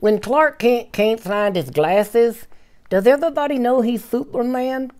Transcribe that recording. When Clark Kent can't find his glasses, does everybody know he's Superman?